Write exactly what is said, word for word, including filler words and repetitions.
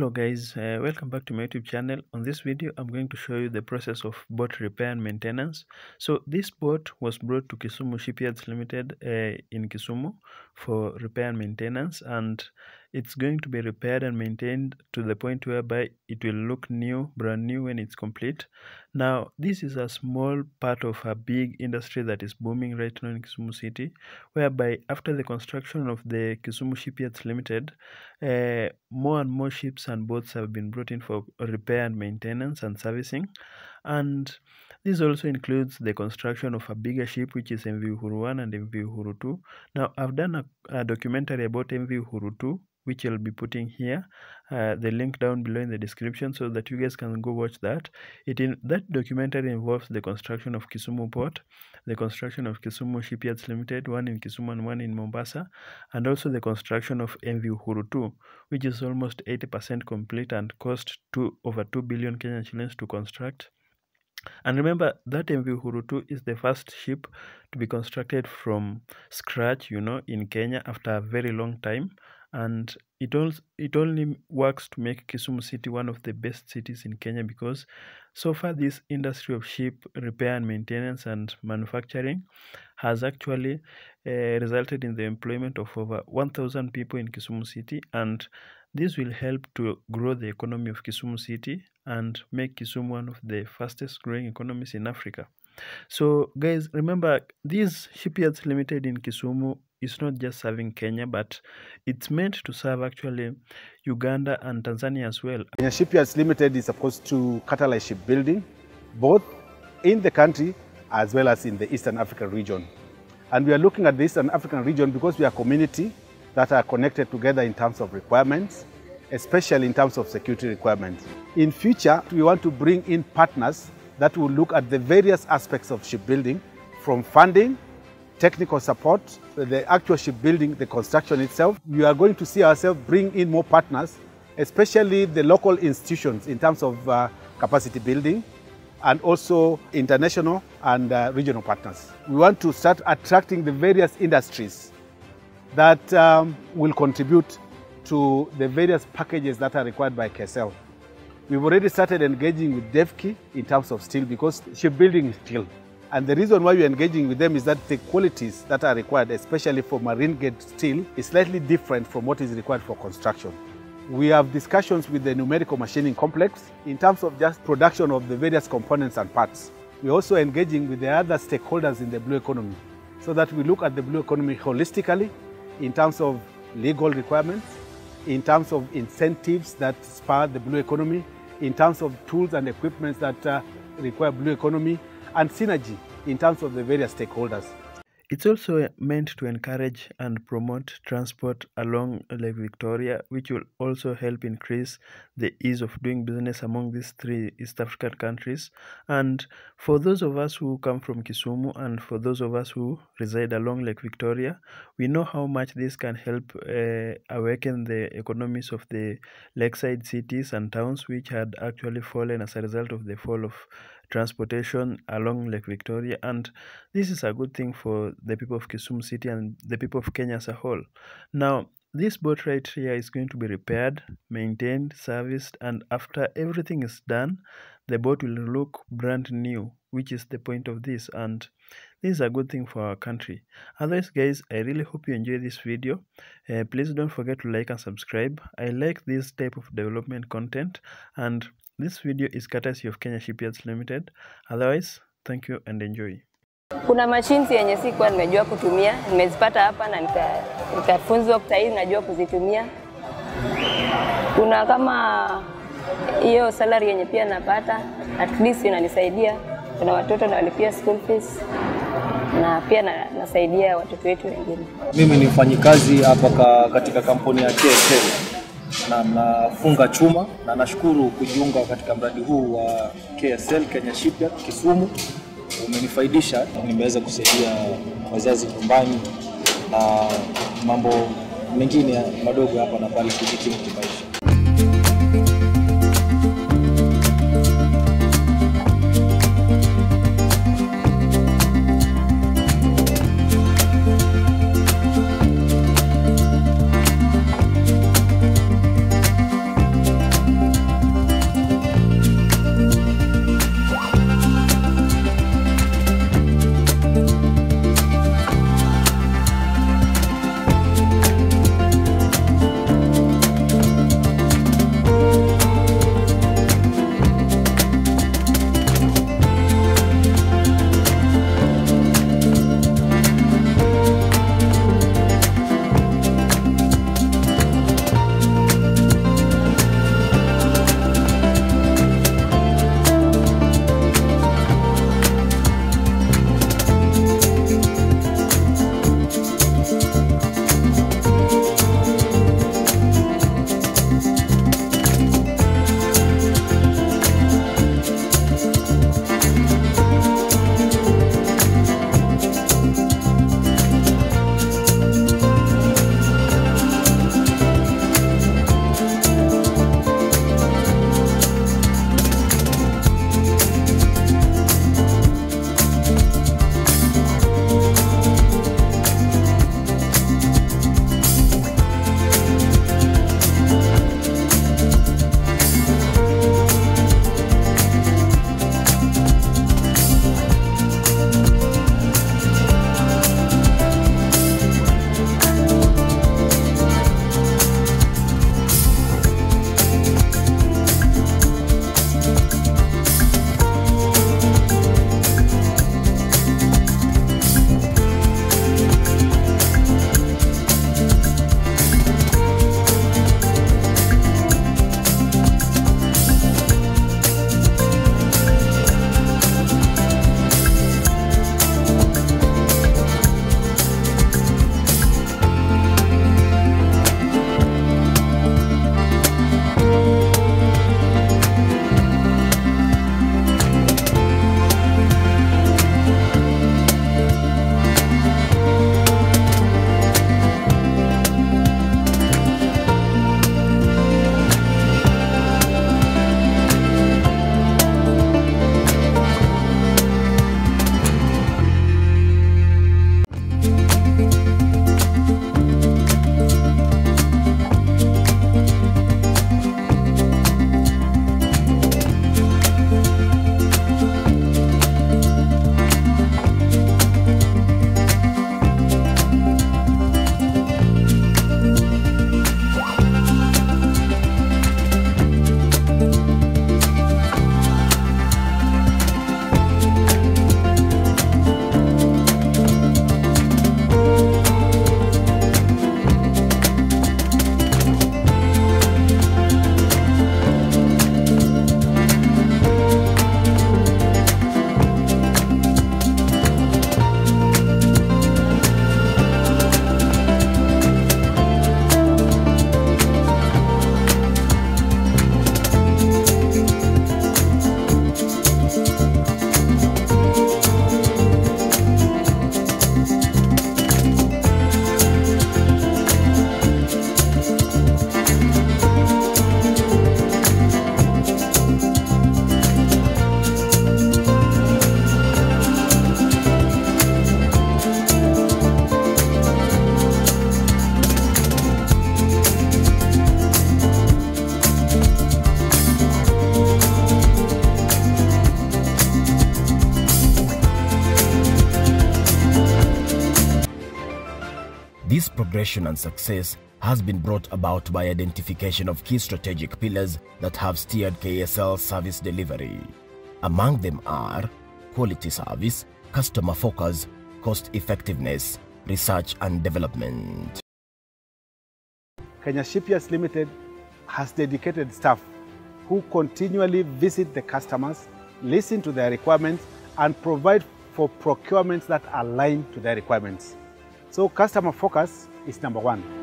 Hello guys, uh, welcome back to my YouTube channel. On this video I'm going to show you the process of boat repair and maintenance. So this boat was brought to Kisumu Shipyards Limited uh, in Kisumu for repair and maintenance, and it's going to be repaired and maintained to the point whereby it will look new, brand new when it's complete. Now this is a small part of a big industry that is booming right now in Kisumu City, whereby after the construction of the Kisumu Shipyards Limited, uh, more and more ships and boats have been brought in for repair and maintenance and servicing, and this also includes the construction of a bigger ship, which is M V Uhuru one and M V Uhuru two. Now I've done a, a documentary about M V Uhuru two, which I'll be putting here, uh, the link down below in the description, so that you guys can go watch that. It in that documentary involves the construction of Kisumu Port, the construction of Kisumu Shipyards Limited, one in Kisumu and one in Mombasa, and also the construction of M V Uhuru two, which is almost eighty percent complete and cost two over two billion Kenyan shillings to construct. And remember that M V Uhuru two is the first ship to be constructed from scratch, you know, in Kenya after a very long time. And it also it only works to make Kisumu City one of the best cities in Kenya, because so far this industry of ship repair and maintenance and manufacturing has actually uh, resulted in the employment of over one thousand people in Kisumu City, and this will help to grow the economy of Kisumu City and make Kisumu one of the fastest growing economies in Africa. So guys, remember this Shipyards Limited in Kisumu is not just serving Kenya, but it's meant to serve actually Uganda and Tanzania as well. Kenya Shipyards Limited is supposed to catalyze shipbuilding, both in the country as well as in the Eastern African region. And we are looking at the Eastern African region because we are a community that are connected together in terms of requirements, especially in terms of security requirements. In future, we want to bring in partners that will look at the various aspects of shipbuilding, from funding, technical support, the actual shipbuilding, the construction itself. We are going to see ourselves bring in more partners, especially the local institutions in terms of uh, capacity building, and also international and uh, regional partners. We want to start attracting the various industries that um, will contribute to the various packages that are required by K S L. We've already started engaging with Devki in terms of steel, because shipbuilding is steel. And the reason why we're engaging with them is that the qualities that are required, especially for marine grade steel, is slightly different from what is required for construction. We have discussions with the numerical machining complex in terms of just production of the various components and parts. We're also engaging with the other stakeholders in the blue economy, so that we look at the blue economy holistically in terms of legal requirements, in terms of incentives that spur the blue economy, in terms of tools and equipments that uh, require blue economy, and synergy in terms of the various stakeholders. It's also meant to encourage and promote transport along Lake Victoria, which will also help increase the ease of doing business among these three East African countries. And for those of us who come from Kisumu, and for those of us who reside along Lake Victoria, we know how much this can help uh, awaken the economies of the lakeside cities and towns, which had actually fallen as a result of the fall of transportation along Lake Victoria. And this is a good thing for the people of Kisumu City and the people of Kenya as a whole. Now this boat right here is going to be repaired, maintained, serviced, and after everything is done, the boat will look brand new, which is the point of this, and this is a good thing for our country. Otherwise guys, I really hope you enjoy this video. Uh, please don't forget to like and subscribe. I like this type of development content, and this video is courtesy of Kenya Shipyards Limited. Otherwise, thank you and enjoy. Kuna machines yenye sikuwa nimejua kutumia, nimezipata hapa na nikafunzwa kutairi najua kuzitumia. Kuna kama hiyo salary yenye pia napata, at least inanisaidia. Kuna watoto na walipia school fees, na pia na, nasaidia watoto wetu wengine. Mimi ni mfanyikazi hapa katika kampuni ya K S L. Na nafunga chuma, na nashukuru kujiunga katika mradi huu wa K S L Kenya Shipyard Kisumu. Umenifaidisha, nimeweza kusaidia wazazi nyumbani na mambo mengine madogo hapa na pale kujikimu kimaisha. This progression and success has been brought about by identification of key strategic pillars that have steered K S L's service delivery. Among them are quality service, customer focus, cost effectiveness, research and development. Kenya Shipyards Limited has dedicated staff who continually visit the customers, listen to their requirements, and provide for procurements that align to their requirements. So customer focus is number one.